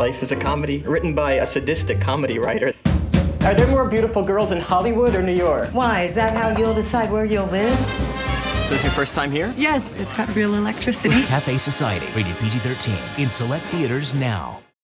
Life is a Comedy, written by a sadistic comedy writer. Are there more beautiful girls in Hollywood or New York? Why, is that how you'll decide where you'll live? Is this your first time here? Yes, it's got real electricity. Cafe Society, rated PG-13, in select theaters now.